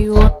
you want.